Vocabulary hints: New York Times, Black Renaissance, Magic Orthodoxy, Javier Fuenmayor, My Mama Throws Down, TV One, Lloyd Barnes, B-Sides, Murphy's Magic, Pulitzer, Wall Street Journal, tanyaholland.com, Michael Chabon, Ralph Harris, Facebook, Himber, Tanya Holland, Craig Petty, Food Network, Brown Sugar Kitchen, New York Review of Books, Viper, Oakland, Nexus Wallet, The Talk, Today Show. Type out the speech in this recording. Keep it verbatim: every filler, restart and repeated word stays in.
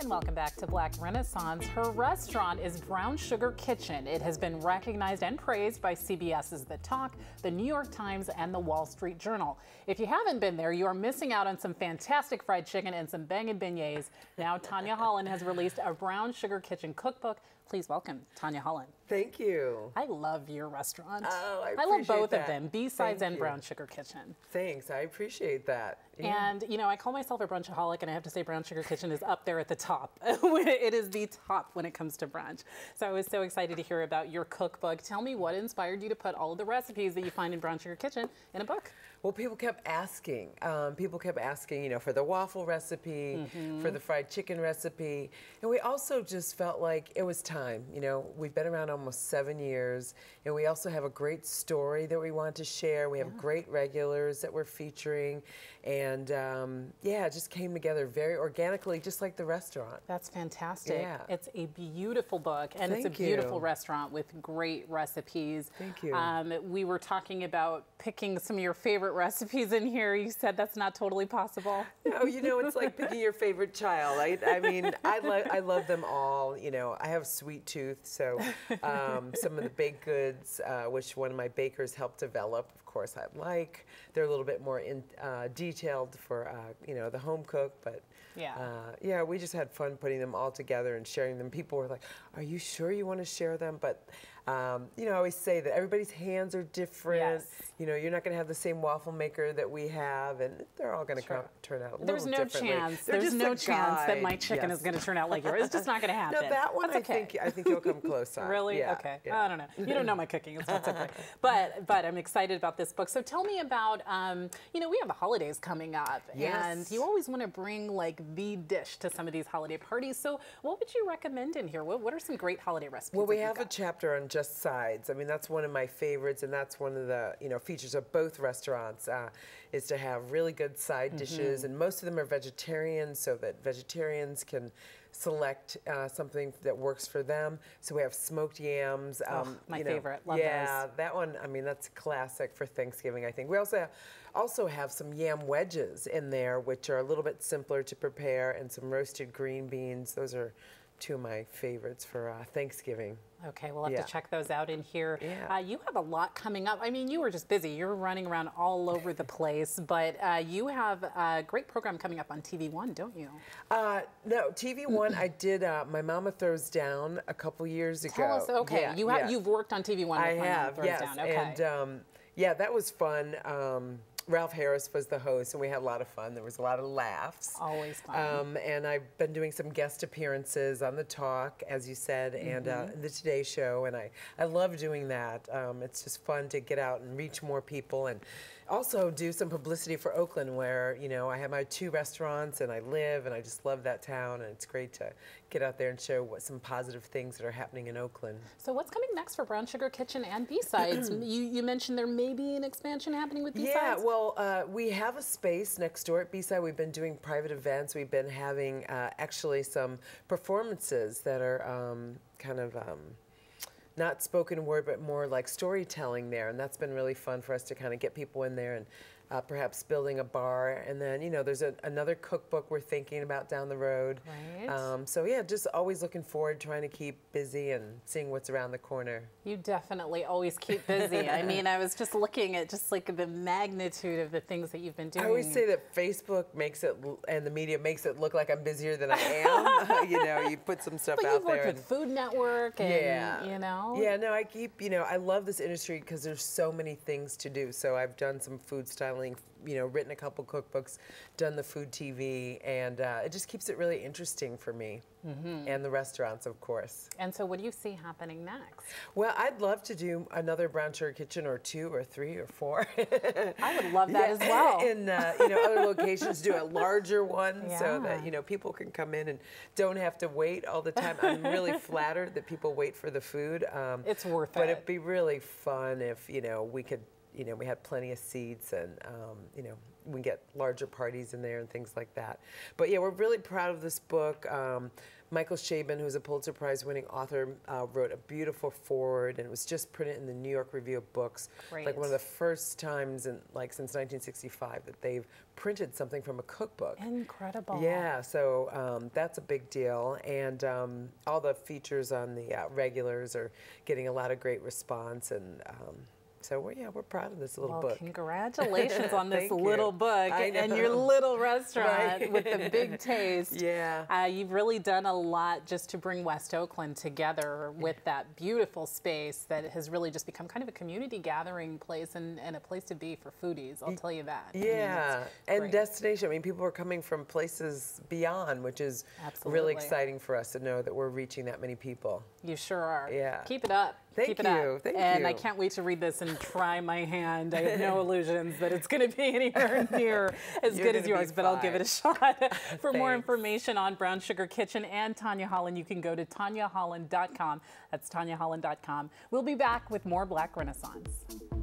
And welcome back to Black Renaissance. Her restaurant is Brown Sugar Kitchen. It has been recognized and praised by C B S's The Talk, the New York Times, and the Wall Street Journal. If you haven't been there, you are missing out on some fantastic fried chicken and some bangin' beignets. Now Tanya Holland has released a Brown Sugar Kitchen cookbook. Please welcome Tanya Holland. Thank you. I love your restaurant. Oh, I appreciate that. I love both of them, B-Sides and Brown Sugar Kitchen. Thanks, I appreciate that. Yeah. And, you know, I call myself a brunchaholic, and I have to say Brown Sugar Kitchen is up there at the top. It is the top when it comes to brunch. So I was so excited to hear about your cookbook. Tell me what inspired you to put all of the recipes that you find in Brown Sugar Kitchen in a book. Well, people kept asking. Um, people kept asking, you know, for the waffle recipe, mm-hmm. for the fried chicken recipe. And we also just felt like it was time. You know, we've been around almost seven years, and we also have a great story that we want to share. We have yeah. great regulars that we're featuring. And, um, yeah, it just came together very organically, just like the restaurant. That's fantastic. Yeah. It's a beautiful book, and Thank it's a beautiful you. restaurant with great recipes. Thank you. Um, we were talking about picking some of your favorite recipes in here. You said that's not totally possible. No, you know, it's like picking your favorite child. I, I mean, I, lo I love them all. You know, I have a sweet tooth, so um, some of the baked goods, uh, which one of my bakers helped develop, of course, I like. They're a little bit more in, uh, detailed for, uh, you know, the home cook, but yeah, uh, yeah, we just had fun putting them all together and sharing them. People were like, are you sure you want to share them? But Um, you know, I always say that everybody's hands are different. Yes. You know, you're not going to have the same waffle maker that we have, and they're all going to turn out a There's little no differently. Chance. They're There's no chance guide. that my chicken yes. is going to turn out like yours. It's just not going to happen. No, that one, okay. I think I think you'll come close on. Really? Yeah, okay. Yeah. I don't know. You don't know my cooking. It's not okay. But but I'm excited about this book. So tell me about, um, you know, we have the holidays coming up, yes. and you always want to bring like the dish to some of these holiday parties. So what would you recommend in here? What, what are some great holiday recipes? Well, we have got? a chapter on just sides. I mean, that's one of my favorites, and that's one of the, you know, features of both restaurants uh, is to have really good side mm-hmm. dishes, and most of them are vegetarian, so that vegetarians can select uh, something that works for them. So we have smoked yams. Um, oh, my you know, favorite. Love yeah, those. That one, I mean, that's classic for Thanksgiving, I think. We also have, also have some yam wedges in there, which are a little bit simpler to prepare, and some roasted green beans. Those are two of my favorites for uh, Thanksgiving. Okay, we'll have yeah. to check those out in here. Yeah. Uh, you have a lot coming up. I mean, you were just busy. You're running around all over the place, but uh, you have a great program coming up on T V One, don't you? Uh, no, T V One, I did uh, My Mama Throws Down a couple years ago. Tell us, okay, yeah, you have, yes. you've worked on T V One with I My have, Mama Throws yes. Down. Okay. And um, yeah, that was fun. Um, Ralph Harris was the host, and we had a lot of fun. There was a lot of laughs. Always fun. Um, and I've been doing some guest appearances on The Talk, as you said, mm-hmm. and uh, the Today Show, and I, I love doing that. Um, it's just fun to get out and reach more people, and also do some publicity for Oakland, where, you know, I have my two restaurants, and I live, and I just love that town, and it's great to get out there and show what some positive things that are happening in Oakland. So what's coming next for Brown Sugar Kitchen and B-Sides? you, you mentioned there may be an expansion happening with B-Sides? Yeah, well, Well, uh, we have a space next door at B-Side. We've been doing private events. We've been having uh, actually some performances that are um, kind of um, not spoken word, but more like storytelling there. And that's been really fun for us to kind of get people in there and uh, perhaps building a bar. And then, you know, there's a, another cookbook we're thinking about down the road. Right. Um, so, yeah, just always looking forward, trying to keep busy and seeing what's around the corner. You definitely always keep busy. I mean, I was just looking at just like the magnitude of the things that you've been doing. I always say that Facebook makes it, and the media makes it look like I'm busier than I am. You know, you put some stuff but out there. But you've worked with Food Network and, yeah. you know. Yeah, no, I keep, you know, I love this industry because there's so many things to do. So I've done some food styling, you know, written a couple cookbooks, done the food T V, and uh, it just keeps it really interesting for me. Mm-hmm. And the restaurants, of course. And so what do you see happening next? Well, I'd love to do another Brown Sugar Kitchen or two or three or four. I would love that yeah. as well. In uh, you know, other locations, do a larger one yeah. so that, you know, people can come in and don't have to wait all the time. I'm really flattered that people wait for the food. Um, it's worth but it. But it'd be really fun if, you know, we could, you know, we had plenty of seats and, um, you know, we get larger parties in there and things like that. But yeah, we're really proud of this book. Um, Michael Chabon, who's a Pulitzer Prize-winning author, uh, wrote a beautiful foreword, and it was just printed in the New York Review of Books. Great. Like one of the first times, in, like since nineteen sixty-five, that they've printed something from a cookbook. Incredible. Yeah, so um, that's a big deal, and um, all the features on the uh, regulars are getting a lot of great response, and. Um, So, we're, yeah, we're proud of this little well, book. Congratulations on this little you. book and your little restaurant right. with the big taste. Yeah. Uh, you've really done a lot just to bring West Oakland together with that beautiful space that has really just become kind of a community gathering place and, and a place to be for foodies. I'll tell you that. Yeah. I mean, and destination. I mean, people are coming from places beyond, which is Absolutely. really exciting for us to know that we're reaching that many people. You sure are. Yeah. Keep it up. Thank Keep it you. Up. Thank and you. I can't wait to read this and try my hand. I have no illusions that it's going to be anywhere near as You're good as yours, but I'll give it a shot. For Thanks. more information on Brown Sugar Kitchen and Tanya Holland, you can go to tanya holland dot com. That's tanya holland dot com. We'll be back with more Black Renaissance.